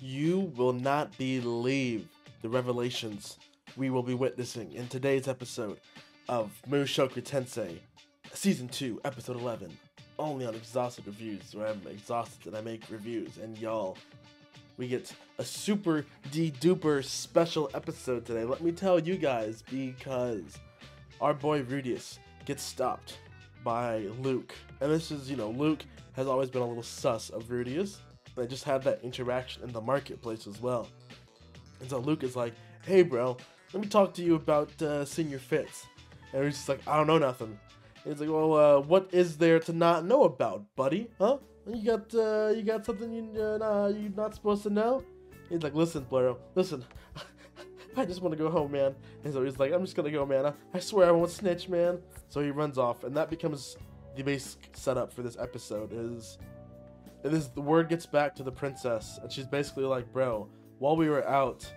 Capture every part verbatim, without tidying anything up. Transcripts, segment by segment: You will not believe the revelations we will be witnessing in today's episode of Mushoku Tensei, Season two, Episode eleven, only on Exhausted Reviews, where I'm exhausted and I make reviews, and y'all, we get a super de-duper special episode today, let me tell you guys, because our boy Rudeus gets stopped by Luke, and this is, you know, Luke has always been a little sus of Rudeus. They just had that interaction in the marketplace as well. And so Luke is like, hey bro, let me talk to you about uh, Senior Fitz. And he's just like, I don't know nothing. And he's like, well, uh, what is there to not know about, buddy? Huh? You got uh, you got something you, uh, nah, you're not supposed to know? And he's like, listen, Blurro, listen. I just want to go home, man. And so he's like, I'm just going to go, man. I, I swear I won't snitch, man. So he runs off. And that becomes the basic setup for this episode is... And this, the word gets back to the princess, and she's basically like, bro, while we were out,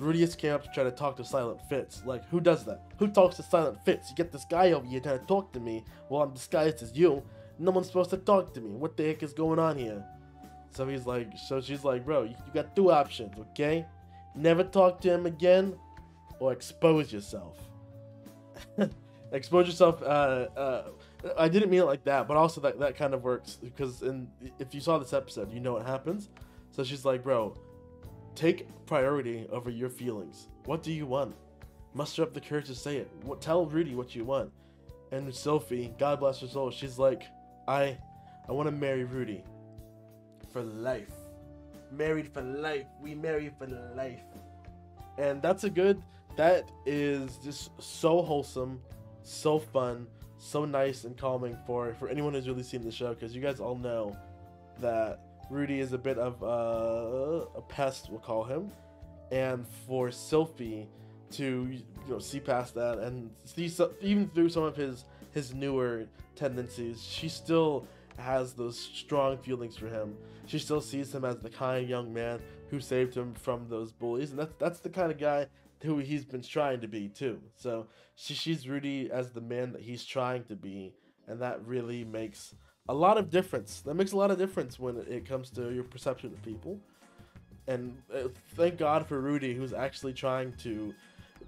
Rudeus came up to try to talk to Silent Fitz. Like, who does that? Who talks to Silent Fitz? You get this guy over here trying to talk to me while I'm disguised as you. No one's supposed to talk to me. What the heck is going on here? So he's like, so she's like, bro, you, you got two options, okay? Never talk to him again, or expose yourself. Expose yourself, uh, uh... I didn't mean it like that, but also that, that kind of works, because in, if you saw this episode, you know what happens. So she's like, bro, take priority over your feelings. What do you want? Muster up the courage to say it. What, tell Rudy what you want. And Sophie, God bless her soul, she's like, I I want to marry Rudy. For life. Married for life. We marry for life. And that's a good, that is just so wholesome, so fun. So nice and calming for for anyone who's really seen the show, because you guys all know that Rudy is a bit of uh, a pest, we'll call him, and for Sylphie to, you know, see past that and see, so, even through some of his his newer tendencies, she still has those strong feelings for him. She still sees him as the kind young man who saved him from those bullies, and that's that's the kind of guy who he's been trying to be too. So she she's Rudy as the man that he's trying to be, and that really makes a lot of difference. That makes a lot of difference when it comes to your perception of people. And thank God for Rudy, who's actually trying to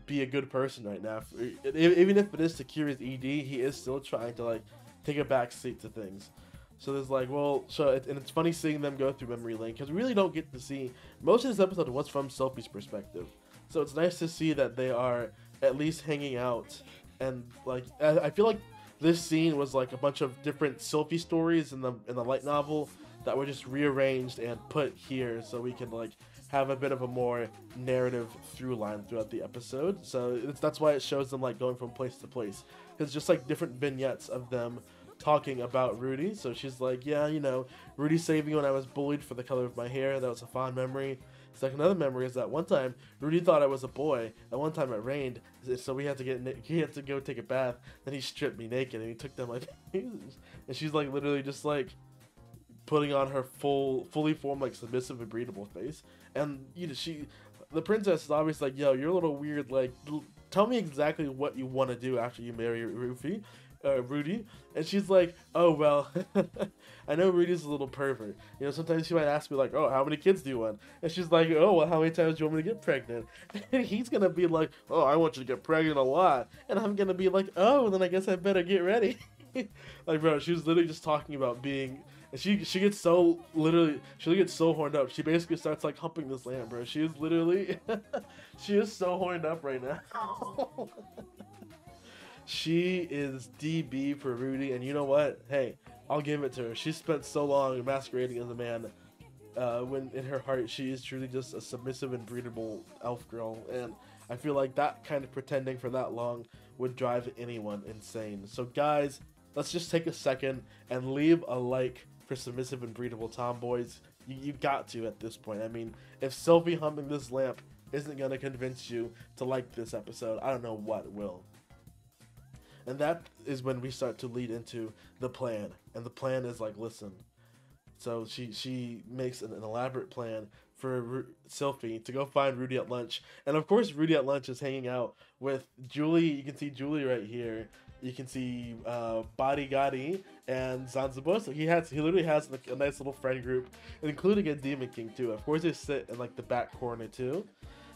be a good person right now. Even if it is to cure his E D, he is still trying to like take a back seat to things. So there's like, well, so it, and it's funny seeing them go through memory lane, because we really don't get to see most of this episode was from Sophie's perspective. So it's nice to see that they are at least hanging out, and like I feel like this scene was like a bunch of different Sylphie stories in the in the light novel that were just rearranged and put here so we can like have a bit of a more narrative through line throughout the episode. So it's, that's why it shows them like going from place to place, because just like different vignettes of them talking about Rudy. So she's like, yeah, you know, Rudy saved me when I was bullied for the color of my hair. That was a fond memory. It's like another memory is that one time Rudy thought I was a boy. At one time it rained, so we had to get he had to go take a bath. Then he stripped me naked and he took down my pants. And she's like literally just like putting on her full, fully formed like submissive and breedable face. And you know she, the princess is obviously like, yo, you're a little weird. Like, tell me exactly what you want to do after you marry Rufy. Uh, Rudy, and she's like, oh well, I know Rudy's a little pervert, you know, sometimes she might ask me like, oh, how many kids do you want? And she's like, oh well, how many times do you want me to get pregnant? And he's gonna be like, oh, I want you to get pregnant a lot. And I'm gonna be like, oh, then I guess I better get ready. Like, bro, she was literally just talking about being, and she she gets so literally she gets so horned up, she basically starts like humping this lamb, bro. She is literally she is so horned up right now. She is D B for Rudy, and you know what? Hey, I'll give it to her. She spent so long masquerading as a man, uh, when in her heart she is truly just a submissive and breedable elf girl, and I feel like that kind of pretending for that long would drive anyone insane. So guys, let's just take a second and leave a like for submissive and breedable tomboys. You, you got to at this point. I mean, if Sylphie humping this lamp isn't going to convince you to like this episode, I don't know what will. And that is when we start to lead into the plan. And the plan is like, listen. So she she makes an, an elaborate plan for Ru Sylphie to go find Rudy at lunch. And of course Rudy at lunch is hanging out with Julie. You can see Julie right here. You can see uh, Body Gotti and Zanzibu. So he has, he literally has like a nice little friend group, including a Demon King too. Of course, they sit in like the back corner too.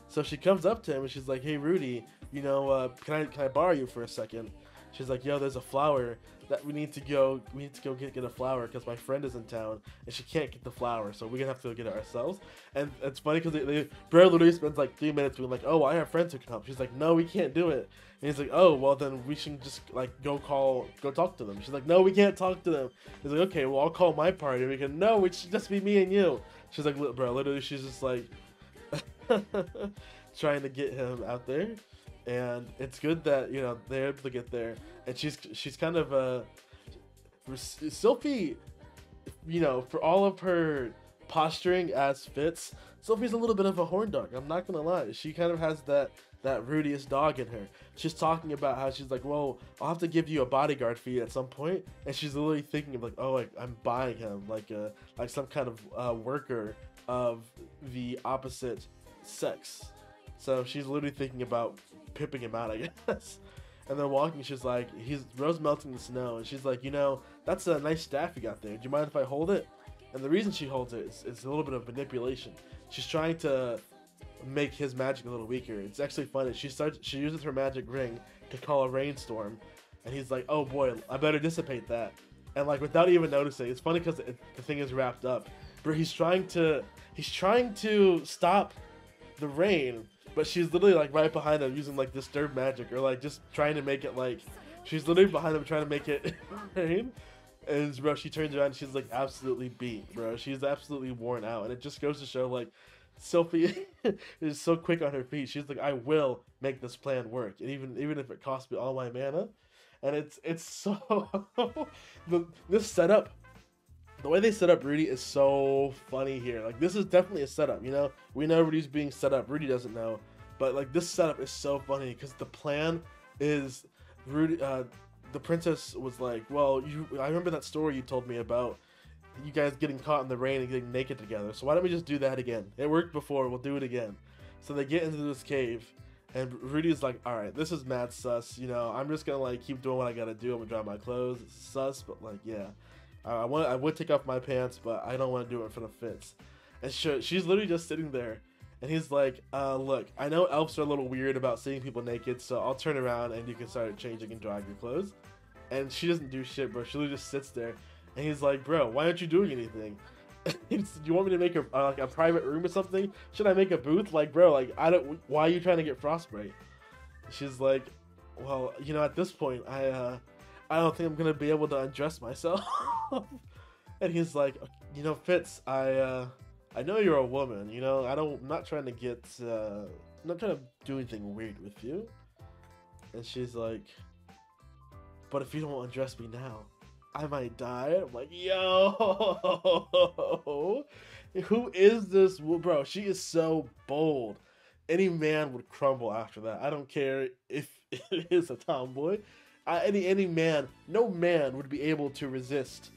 So she comes up to him and she's like, "Hey, Rudy, you know, uh, can I can I borrow you for a second?" She's like, "Yo, there's a flower that we need to go. We need to go get, get a flower because my friend is in town and she can't get the flower, so we're gonna have to go get it ourselves." And it's funny because they, they Bro literally spends like three minutes being like, "Oh, I have friends who can help." She's like, "No, we can't do it." And he's like, "Oh, well then we should just like go call, go talk to them." She's like, "No, we can't talk to them." He's like, "Okay, well I'll call my party." We go, "No, it should just be me and you." She's like, "Bro, literally," she's just like trying to get him out there. And it's good that, you know, they're able to get there. And she's she's kind of a... Uh, Sylphie, you know, for all of her posturing as Fitz, Sylphie's a little bit of a horn dog. I'm not going to lie. She kind of has that, that Rudeus dog in her. She's talking about how she's like, "Well, I'll have to give you a bodyguard fee at some point." And she's literally thinking of like, "Oh, like, I'm buying him like a, like some kind of uh, worker of the opposite sex." So she's literally thinking about pimping him out, I guess. And they're walking, she's like, he's Rose melting the snow, and she's like, "You know, that's a nice staff you got there. Do you mind if I hold it?" And the reason she holds it is, is a little bit of manipulation. She's trying to make his magic a little weaker. It's actually funny. She starts, she uses her magic ring to call a rainstorm, and he's like, "Oh boy, I better dissipate that." And like without even noticing, it's funny because it, the thing is wrapped up. But he's trying to, he's trying to stop the rain. But she's literally like right behind him using like disturb magic or like just trying to make it like, she's literally behind him trying to make it rain. And bro, she turns around and she's like absolutely beat, bro. She's absolutely worn out. And it just goes to show like Sylphie is so quick on her feet. She's like, "I will make this plan work. And even, even if it costs me all my mana." And it's, it's so, the, this setup, the way they set up Rudy is so funny here. Like, this is definitely a setup, you know? We know Rudy's being set up. Rudy doesn't know. But, like, this setup is so funny because the plan is Rudy, uh, the princess was like, "Well, you, I remember that story you told me about you guys getting caught in the rain and getting naked together. So why don't we just do that again? It worked before. We'll do it again." So they get into this cave, and Rudy's like, "All right, this is mad sus. You know, I'm just going to, like, keep doing what I got to do. I'm going to dry my clothes. It's sus, but, like, yeah. I want. I would take off my pants, but I don't want to do it in front of Fitz." And she, she's literally just sitting there, and he's like, uh, "Look, I know elves are a little weird about seeing people naked, so I'll turn around and you can start changing and drying your clothes." And she doesn't do shit, bro. She literally just sits there, and he's like, "Bro, why aren't you doing anything? Do you want me to make a uh, like a private room or something? Should I make a booth? Like, bro, like I don't. Why are you trying to get frostbite?" She's like, "Well, you know, at this point, I." Uh, I don't think I'm gonna be able to undress myself." And he's like, "You know, Fitz, I uh, I know you're a woman. You know, I don't. I'm not trying to get. Uh, I'm not trying to do anything weird with you." And she's like, "But if you don't undress me now, I might die." I'm like, "Yo, who is this, bro?" She is so bold. Any man would crumble after that. I don't care if it is a tomboy. I, any any man, no man would be able to resist.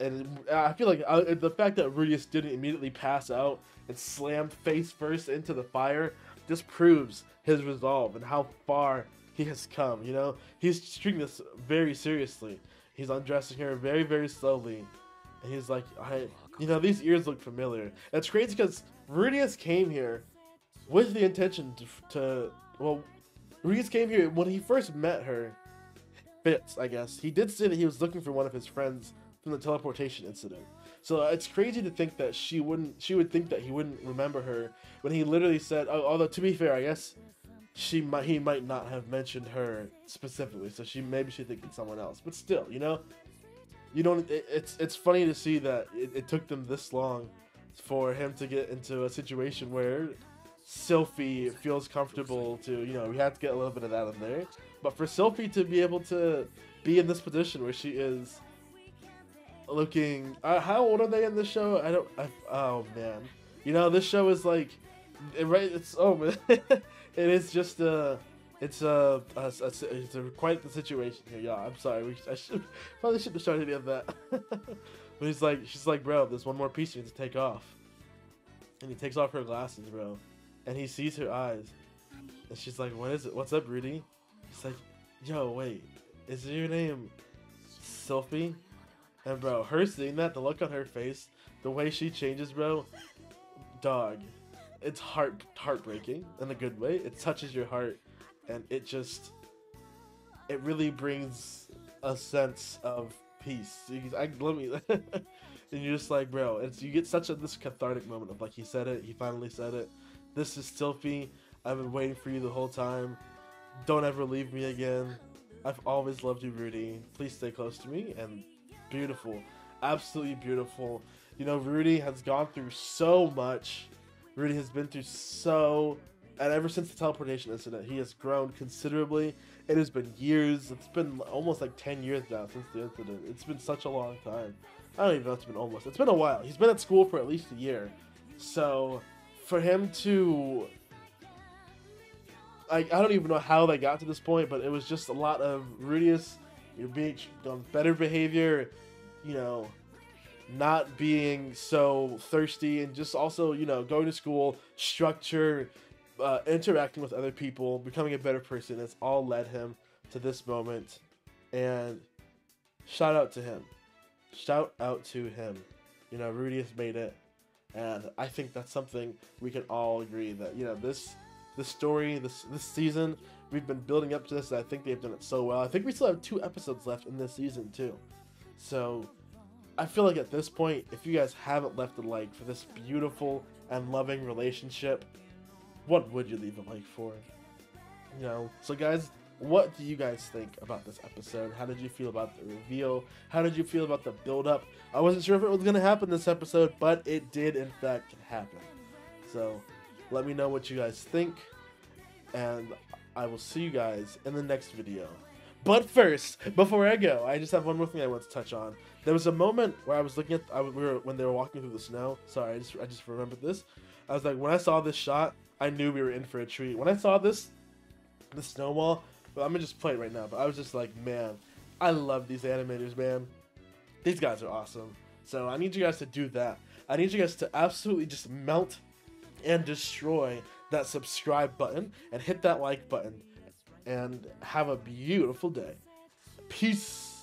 And I feel like I, the fact that Rudeus didn't immediately pass out and slam face first into the fire just proves his resolve and how far he has come, you know? He's treating this very seriously. He's undressing her very, very slowly. And he's like, I, you know, these ears look familiar. It's crazy because Rudeus came here with the intention to, to well, Rudeus came here when he first met her. Fitz, I guess. He did say that he was looking for one of his friends from the teleportation incident. So uh, it's crazy to think that she wouldn't, she would think that he wouldn't remember her when he literally said, oh, although to be fair, I guess she might, he might not have mentioned her specifically. So she, maybe she thinking someone else, but still, you know, you don't, it, it's, it's funny to see that it, it took them this long for him to get into a situation where Sylphie feels comfortable to, you know, we have to get a little bit of that in there. But for Sylphie to be able to be in this position where she is looking, uh, how old are they in this show? I don't. I, oh man, you know this show is like, it, right? It's oh man, it is just a, it's a, a, a, it's a quite the situation here, y'all. I'm sorry, we, I should probably shouldn't have started any of that. But he's like, she's like, bro, there's one more piece you need to take off, and he takes off her glasses, bro, and he sees her eyes, and she's like, what is it? What's up, Rudy? It's like, yo, wait, is your name Sylphie? And bro, her seeing that, the look on her face, the way she changes, bro, dog, it's heart heartbreaking in a good way. It touches your heart, and it just, it really brings a sense of peace. I let me, and you're just like, bro, it's, you get such a this cathartic moment of like, he said it, he finally said it. This is Sylphie. I've been waiting for you the whole time. Don't ever leave me again. I've always loved you, Rudy. Please stay close to me. And beautiful, absolutely beautiful. You know, Rudy has gone through so much. Rudy has been through so, and ever since the teleportation incident, he has grown considerably. It has been years. It's been almost like ten years now since the incident. It's been such a long time. I don't even know, it's been almost. It's been a while. He's been at school for at least a year. So for him to, like, I don't even know how they got to this point, but it was just a lot of Rudeus, you're being on better behavior, you know, not being so thirsty, and just also, you know, going to school, structure, uh, interacting with other people, becoming a better person. It's all led him to this moment, and shout out to him. Shout out to him. You know, Rudeus made it, and I think that's something we can all agree that, you know, this... This story, this this season, we've been building up to this, and I think they've done it so well. I think we still have two episodes left in this season, too. So, I feel like at this point, if you guys haven't left a like for this beautiful and loving relationship, what would you leave a like for? You know, so guys, what do you guys think about this episode? How did you feel about the reveal? How did you feel about the build-up? I wasn't sure if it was going to happen this episode, but it did, in fact, happen. So... let me know what you guys think, and I will see you guys in the next video. But first, before I go, I just have one more thing I want to touch on. There was a moment where I was looking at, I, we were, when they were walking through the snow. Sorry, I just, I just remembered this. I was like, when I saw this shot, I knew we were in for a treat. When I saw this, the snowball, well, I'm going to just play it right now, but I was just like, man, I love these animators, man. These guys are awesome. So I need you guys to do that. I need you guys to absolutely just melt and destroy that subscribe button, and hit that like button, and have a beautiful day. Peace.